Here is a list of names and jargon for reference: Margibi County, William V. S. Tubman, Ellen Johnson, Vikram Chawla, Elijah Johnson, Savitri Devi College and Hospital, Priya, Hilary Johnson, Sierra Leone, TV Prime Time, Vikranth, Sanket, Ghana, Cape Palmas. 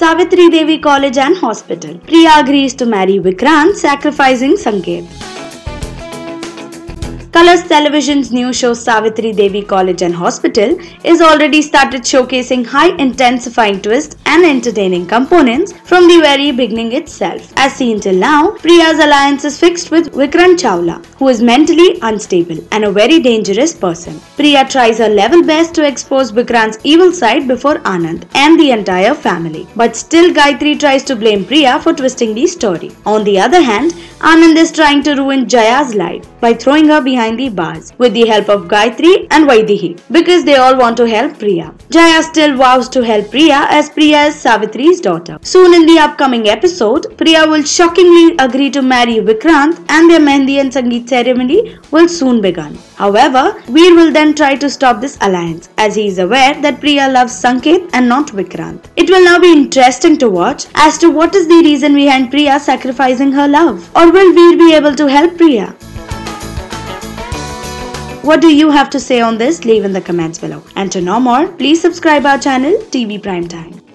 Savitri Devi College and Hospital. Priya agrees to marry Vikranth, sacrificing Sanket. Colors Television's new show Savitri Devi College and Hospital is already started showcasing high intensifying twists and entertaining components from the very beginning itself. As seen till now, Priya's alliance is fixed with Vikram Chawla, who is mentally unstable and a very dangerous person. Priya tries her level best to expose Vikram's evil side before Anand and the entire family. But still Gayatri tries to blame Priya for twisting the story. On the other hand, Anand is trying to ruin Jaya's life by throwing her behind the bars with the help of Gayatri and Vaidehi because they all want to help Priya. Jaya still vows to help Priya as Priya is Savitri's daughter. Soon in the upcoming episode, Priya will shockingly agree to marry Vikranth and their Mehndi and Sangeet ceremony will soon begin. However, Veer will then try to stop this alliance as he is aware that Priya loves Sanket and not Vikranth. It will now be interesting to watch as to what is the reason behind Priya sacrificing her love, or will Veer be able to help Priya? What do you have to say on this? Leave in the comments below. And to know more, please subscribe our channel TV Prime Time.